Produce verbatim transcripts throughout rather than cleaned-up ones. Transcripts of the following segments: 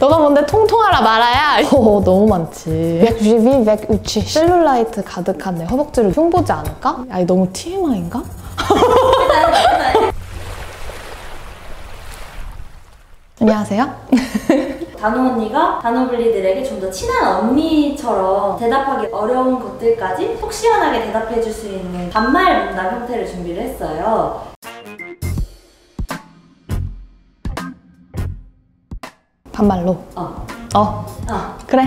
너가 뭔데 통통하라 말아야. 어, 너무 많지. 백지비, 백우치. 셀룰라이트 가득한 내 허벅지를 흉보지 않을까? 아니, 너무 티엠아이인가? 안녕하세요. 단호 언니가 단호블리들에게 좀 더 친한 언니처럼 대답하기 어려운 것들까지 속 시원하게 대답해줄 수 있는 반말 문답 형태를 준비를 했어요. 반말로? 어. 어. 어. 그래.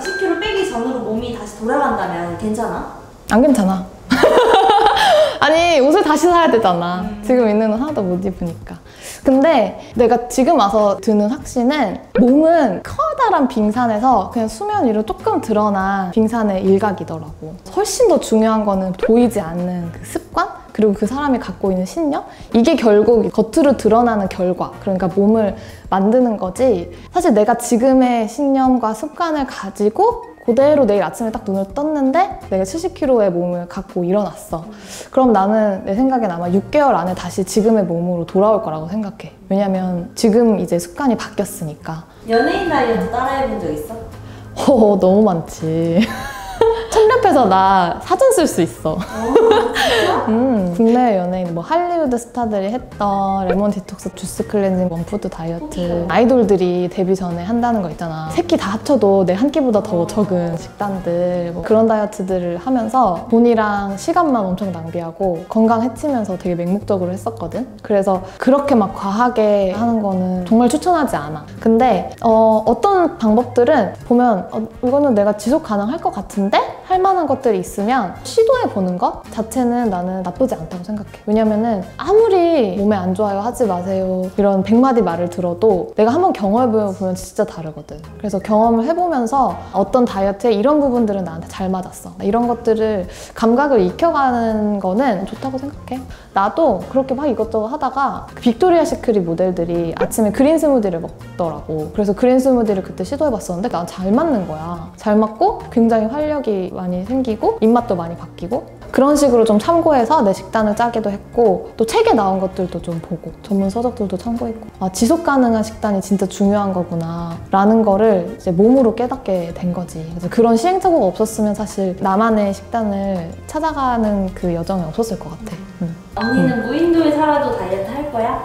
십 킬로그램 빼기 전으로 몸이 다시 돌아간다면 괜찮아? 안 괜찮아. 아니, 옷을 다시 사야 되잖아. 음. 지금 있는 옷 하나도 못 입으니까. 근데 내가 지금 와서 드는 확신은 몸은 커다란 빙산에서 그냥 수면 위로 조금 드러난 빙산의 일각이더라고. 훨씬 더 중요한 거는 보이지 않는 그 습관? 그리고 그 사람이 갖고 있는 신념? 이게 결국 겉으로 드러나는 결과, 그러니까 몸을 만드는 거지. 사실 내가 지금의 신념과 습관을 가지고 그대로 내일 아침에 딱 눈을 떴는데 내가 칠십 킬로그램의 몸을 갖고 일어났어. 그럼 나는 내 생각엔 아마 육 개월 안에 다시 지금의 몸으로 돌아올 거라고 생각해. 왜냐면 지금 이제 습관이 바뀌었으니까. 연예인 다이어트 따라해본 적 있어? 어, 너무 많지. 텔레에서 나 사진 쓸 수 있어. 오, 음, 국내 연예인 뭐 할리우드 스타들이 했던 레몬 디톡스, 주스 클렌징, 원푸드 다이어트. 아이돌들이 데뷔 전에 한다는 거 있잖아. 세 끼 다 합쳐도 내 한 끼보다 더 적은 식단들. 뭐 그런 다이어트들을 하면서 돈이랑 시간만 엄청 낭비하고 건강 해치면서 되게 맹목적으로 했었거든. 그래서 그렇게 막 과하게 하는 거는 정말 추천하지 않아. 근데 어, 어떤 방법들은 보면 어, 이거는 내가 지속 가능할 것 같은데? 할 만한 것들이 있으면 시도해보는 것 자체는 나는 나쁘지 않다고 생각해. 왜냐면은 아무리 몸에 안 좋아요, 하지 마세요 이런 백마디 말을 들어도 내가 한번 경험해보면 진짜 다르거든. 그래서 경험을 해보면서 어떤 다이어트에 이런 부분들은 나한테 잘 맞았어, 이런 것들을 감각을 익혀가는 거는 좋다고 생각해. 나도 그렇게 막 이것저것 하다가 빅토리아 시크릿 모델들이 아침에 그린 스무디를 먹더라고. 그래서 그린 스무디를 그때 시도해봤었는데 난 잘 맞는 거야. 잘 맞고 굉장히 활력이 많이 생기고 입맛도 많이 바뀌고, 그런 식으로 좀 참고해서 내 식단을 짜기도 했고, 또 책에 나온 것들도 좀 보고 전문 서적들도 참고했고, 아, 지속 가능한 식단이 진짜 중요한 거구나 라는 거를 이제 몸으로 깨닫게 된 거지. 그래서 그런 시행착오가 없었으면 사실 나만의 식단을 찾아가는 그 여정이 없었을 것 같아. 응. 언니는 응. 무인도에 살아도 다이어트 할 거야?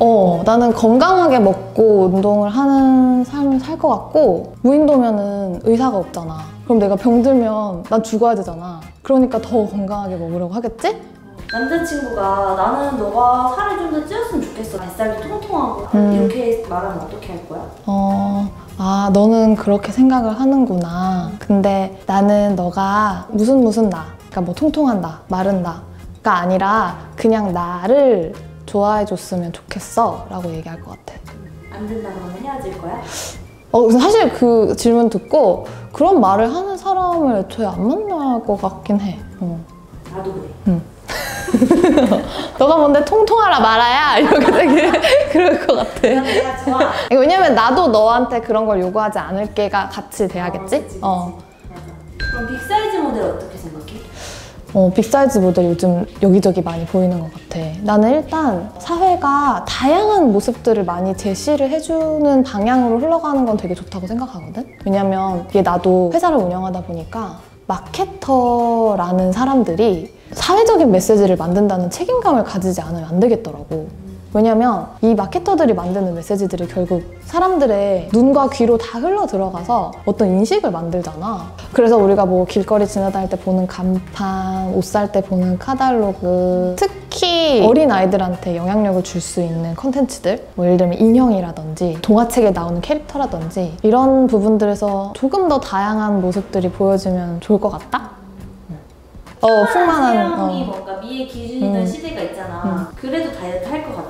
어, 나는 건강하게 먹고 운동을 하는 삶을 살 것 같고, 무인도면은 의사가 없잖아. 그럼 내가 병들면 난 죽어야 되잖아. 그러니까 더 건강하게 먹으려고 하겠지? 남자친구가 나는 너가 살을 좀 더 찌웠으면 좋겠어, 뱃살도 통통하고 음. 이렇게 말하면 어떻게 할 거야? 어... 아, 너는 그렇게 생각을 하는구나. 근데 나는 너가 무슨 무슨 나, 그러니까 뭐 통통한다, 마른다 가 아니라 그냥 나를 좋아해줬으면 좋겠어 라고 얘기할 것 같아. 안 된다 그러면 헤어질 거야? 어, 사실 그 질문 듣고 그런 말을 하는 사람을 애초에 안 만날 것 같긴 해. 어. 나도 그래. 응. 너가 뭔데 통통하라 말아야 이렇게 되게 그럴 것 같아. 내가 좋아. 왜냐면 나도 너한테 그런 걸 요구하지 않을게가 같이 돼야겠지? 어, 그치, 어. 그치. 그럼 빅사이즈 모델 어떻게 생각해? 어, 빅사이즈 모델 요즘 여기저기 많이 보이는 것 같아. 나는 일단 사회가 다양한 모습들을 많이 제시를 해주는 방향으로 흘러가는 건 되게 좋다고 생각하거든? 왜냐면 이게 나도 회사를 운영하다 보니까 마케터라는 사람들이 사회적인 메시지를 만든다는 책임감을 가지지 않으면 안 되겠더라고. 왜냐면 이 마케터들이 만드는 메시지들이 결국 사람들의 눈과 귀로 다 흘러 들어가서 어떤 인식을 만들잖아. 그래서 우리가 뭐 길거리 지나다닐 때 보는 간판, 옷 살 때 보는 카탈로그, 특히 어린 아이들한테 영향력을 줄 수 있는 컨텐츠들, 뭐 예를 들면 인형이라든지 동화책에 나오는 캐릭터라든지 이런 부분들에서 조금 더 다양한 모습들이 보여지면 좋을 것 같다? 어, 풍만한 체형이 어. 뭔가 미의 기준이던 음. 시대가 있잖아. 음. 그래도 다이어트 할 것 같아?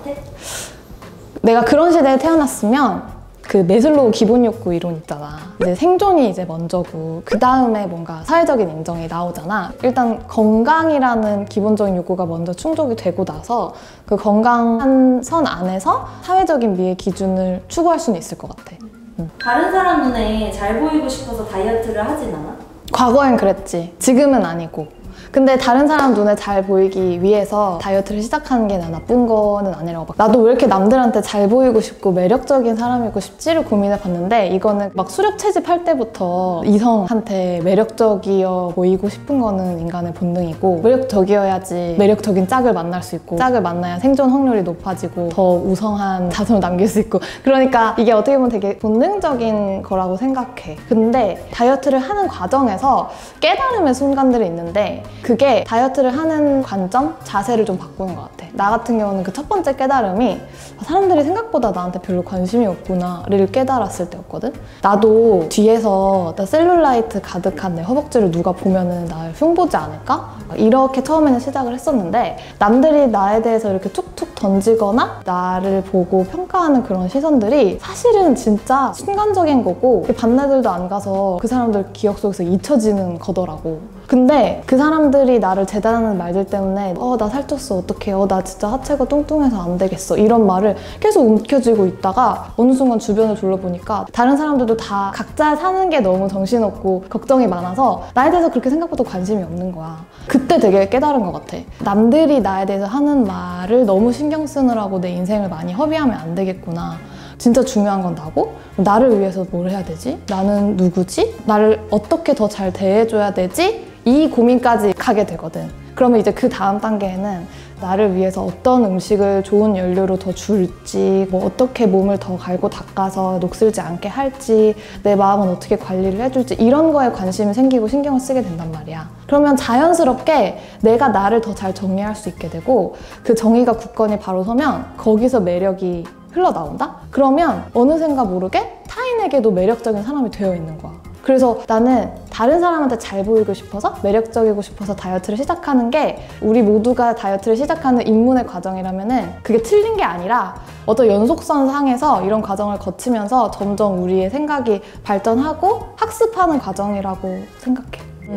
내가 그런 시대에 태어났으면 그 매슬로우 기본 욕구 이론 있잖아. 이제 생존이 이제 먼저고 그 다음에 뭔가 사회적인 인정이 나오잖아. 일단 건강이라는 기본적인 욕구가 먼저 충족이 되고 나서 그 건강한 선 안에서 사회적인 미의 기준을 추구할 수는 있을 것 같아. 음. 다른 사람 눈에 잘 보이고 싶어서 다이어트를 하진 않아? 과거엔 그랬지. 지금은 아니고. 근데 다른 사람 눈에 잘 보이기 위해서 다이어트를 시작하는 게 나 나쁜 거는 아니라고 봐. 나도 왜 이렇게 남들한테 잘 보이고 싶고 매력적인 사람이고 싶지를 고민해봤는데, 이거는 막 수렵 채집할 때부터 이성한테 매력적이어 보이고 싶은 거는 인간의 본능이고, 매력적이어야지 매력적인 짝을 만날 수 있고, 짝을 만나야 생존 확률이 높아지고 더 우성한 자손을 남길 수 있고. 그러니까 이게 어떻게 보면 되게 본능적인 거라고 생각해. 근데 다이어트를 하는 과정에서 깨달음의 순간들이 있는데, 그게 다이어트를 하는 관점, 자세를 좀 바꾸는 것 같아. 나 같은 경우는 그 첫 번째 깨달음이, 사람들이 생각보다 나한테 별로 관심이 없구나를 깨달았을 때였거든. 나도 뒤에서 나 셀룰라이트 가득한 내 허벅지를 누가 보면은 날 흉보지 않을까? 이렇게 처음에는 시작을 했었는데, 남들이 나에 대해서 이렇게 툭툭 던지거나 나를 보고 평가하는 그런 시선들이 사실은 진짜 순간적인 거고 반나절도 안 가서 그 사람들 기억 속에서 잊혀지는 거더라고. 근데 그 사람들이 나를 재단하는 말들 때문에 어, 나 살쪘어, 어떡해, 어, 나 진짜 하체가 뚱뚱해서 안 되겠어, 이런 말을 계속 움켜쥐고 있다가 어느 순간 주변을 둘러보니까 다른 사람들도 다 각자 사는 게 너무 정신없고 걱정이 많아서 나에 대해서 그렇게 생각보다 관심이 없는 거야. 그때 되게 깨달은 것 같아. 남들이 나에 대해서 하는 말을 너무 신경 쓰느라고 내 인생을 많이 허비하면 안 되겠구나. 진짜 중요한 건 나고, 나를 위해서 뭘 해야 되지? 나는 누구지? 나를 어떻게 더 잘 대해줘야 되지? 이 고민까지 가게 되거든. 그러면 이제 그 다음 단계에는 나를 위해서 어떤 음식을 좋은 연료로 더 줄지, 뭐 어떻게 몸을 더 갈고 닦아서 녹슬지 않게 할지, 내 마음은 어떻게 관리를 해줄지, 이런 거에 관심이 생기고 신경을 쓰게 된단 말이야. 그러면 자연스럽게 내가 나를 더 잘 정리할 수 있게 되고, 그 정의가 굳건히 바로 서면 거기서 매력이 흘러나온다? 그러면 어느샌가 모르게 타인에게도 매력적인 사람이 되어 있는 거야. 그래서 나는 다른 사람한테 잘 보이고 싶어서, 매력적이고 싶어서 다이어트를 시작하는 게 우리 모두가 다이어트를 시작하는 입문의 과정이라면은 그게 틀린 게 아니라, 어떤 연속선 상에서 이런 과정을 거치면서 점점 우리의 생각이 발전하고 학습하는 과정이라고 생각해.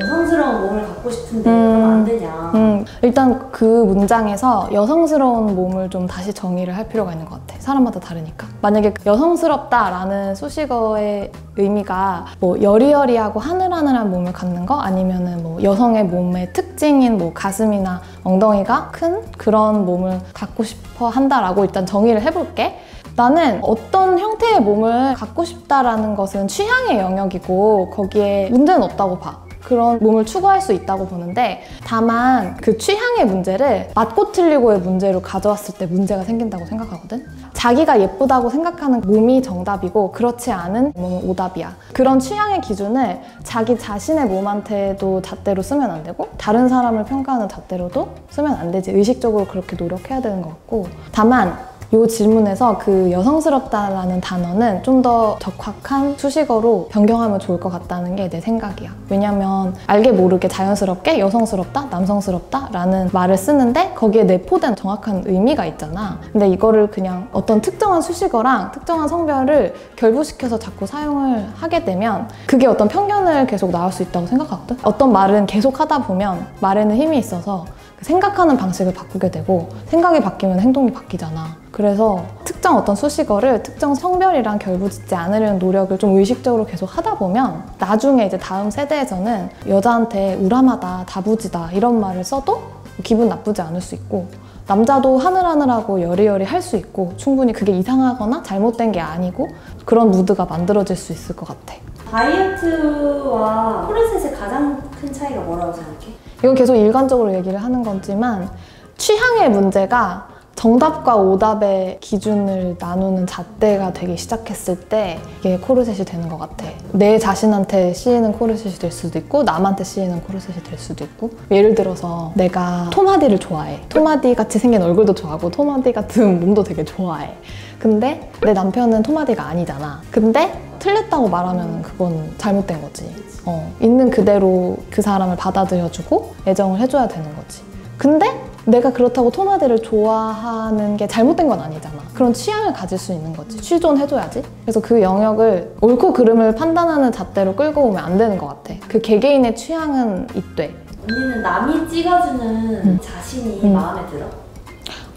여성스러운 몸을 갖고 싶은데 음, 그럼 안 되냐. 음. 일단 그 문장에서 여성스러운 몸을 좀 다시 정의를 할 필요가 있는 것 같아. 사람마다 다르니까. 만약에 여성스럽다라는 수식어의 의미가 뭐 여리여리하고 하늘하늘한 몸을 갖는 거, 아니면은 뭐 여성의 몸의 특징인 뭐 가슴이나 엉덩이가 큰 그런 몸을 갖고 싶어 한다라고 일단 정의를 해볼게. 나는 어떤 형태의 몸을 갖고 싶다라는 것은 취향의 영역이고 거기에 문제는 없다고 봐. 그런 몸을 추구할 수 있다고 보는데, 다만 그 취향의 문제를 맞고 틀리고의 문제로 가져왔을 때 문제가 생긴다고 생각하거든. 자기가 예쁘다고 생각하는 몸이 정답이고 그렇지 않은 몸은 오답이야. 그런 취향의 기준을 자기 자신의 몸한테도 잣대로 쓰면 안 되고, 다른 사람을 평가하는 잣대로도 쓰면 안 되지. 의식적으로 그렇게 노력해야 되는 것 같고, 다만 이 질문에서 그 여성스럽다라는 단어는 좀 더 적확한 수식어로 변경하면 좋을 것 같다는 게 내 생각이야. 왜냐면 알게 모르게 자연스럽게 여성스럽다, 남성스럽다 라는 말을 쓰는데 거기에 내포된 정확한 의미가 있잖아. 근데 이거를 그냥 어떤 특정한 수식어랑 특정한 성별을 결부시켜서 자꾸 사용을 하게 되면 그게 어떤 편견을 계속 낳을 수 있다고 생각하거든. 어떤 말은 계속 하다 보면 말에는 힘이 있어서 생각하는 방식을 바꾸게 되고, 생각이 바뀌면 행동이 바뀌잖아. 그래서 특정 어떤 수식어를 특정 성별이랑 결부짓지 않으려는 노력을 좀 의식적으로 계속 하다 보면 나중에 이제 다음 세대에서는 여자한테 우람하다, 다부지다 이런 말을 써도 기분 나쁘지 않을 수 있고, 남자도 하늘하늘하고 여리여리 할 수 있고, 충분히 그게 이상하거나 잘못된 게 아니고 그런 무드가 만들어질 수 있을 것 같아. 다이어트와 코르셋의 가장 큰 차이가 뭐라고 생각해? 이건 계속 일관적으로 얘기를 하는 거지만, 취향의 문제가 정답과 오답의 기준을 나누는 잣대가 되기 시작했을 때 이게 코르셋이 되는 것 같아. 내 자신한테 씌이는 코르셋이 될 수도 있고, 남한테 씌이는 코르셋이 될 수도 있고. 예를 들어서 내가 토마디를 좋아해. 토마디같이 생긴 얼굴도 좋아하고 토마디같은 몸도 되게 좋아해. 근데 내 남편은 토마디가 아니잖아. 근데 틀렸다고 말하면 그건 잘못된 거지. 어, 있는 그대로 그 사람을 받아들여주고 애정을 해줘야 되는 거지. 근데 내가 그렇다고 토마디를 좋아하는 게 잘못된 건 아니잖아. 그런 취향을 가질 수 있는 거지. 취존해줘야지. 그래서 그 영역을 옳고 그름을 판단하는 잣대로 끌고 오면 안 되는 것 같아. 그 개개인의 취향은 있대. 언니는 남이 찍어주는 음. 자신이 음. 마음에 들어?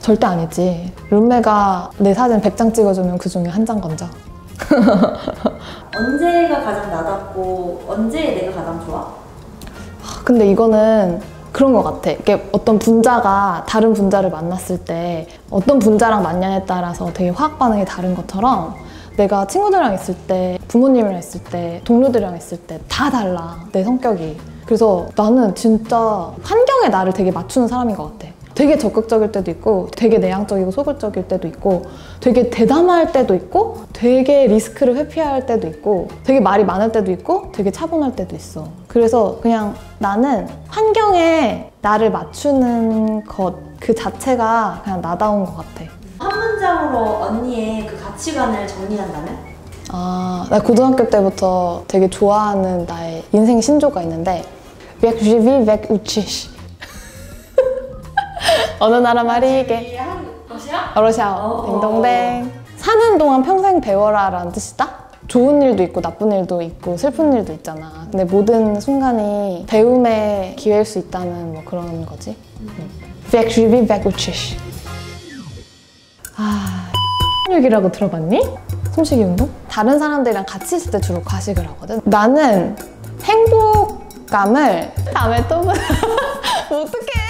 절대 아니지. 룸메가 내 사진 백 장 찍어주면 그 중에 한 장 건져. 언제가 가장 나답고 언제 내가 가장 좋아? 근데 이거는 그런 것 같아. 이게 어떤 분자가 다른 분자를 만났을 때 어떤 분자랑 만나냐에 따라서 되게 화학 반응이 다른 것처럼 내가 친구들이랑 있을 때, 부모님이랑 있을 때, 동료들이랑 있을 때 다 달라, 내 성격이. 그래서 나는 진짜 환경에 나를 되게 맞추는 사람인 것 같아. 되게 적극적일 때도 있고, 되게 내향적이고 소극적일 때도 있고, 되게 대담할 때도 있고, 되게 리스크를 회피할 때도 있고, 되게 말이 많을 때도 있고, 되게 차분할 때도 있어. 그래서 그냥 나는 환경에 나를 맞추는 것 그 자체가 그냥 나다운 것 같아. 한 문장으로 언니의 그 가치관을 정리한다면? 아, 나 고등학교 때부터 되게 좋아하는 나의 인생 신조가 있는데, 백 지비 백 우치시. 어느 나라 말이게? 러시아? 러시아. 딩동댕. 사는 동안 평생 배워라 라는 뜻이다? 좋은 일도 있고 나쁜 일도 있고 슬픈 일도 있잖아. 근데 모든 순간이 배움의 기회일 수 있다는 뭐 그런 거지. 백리비 백우치시. 아... 육이라고 들어봤니? 숨쉬기 운동? 다른 사람들이랑 같이 있을 때 주로 과식을 하거든? 나는 행복감을 다음에 또... 어떡해!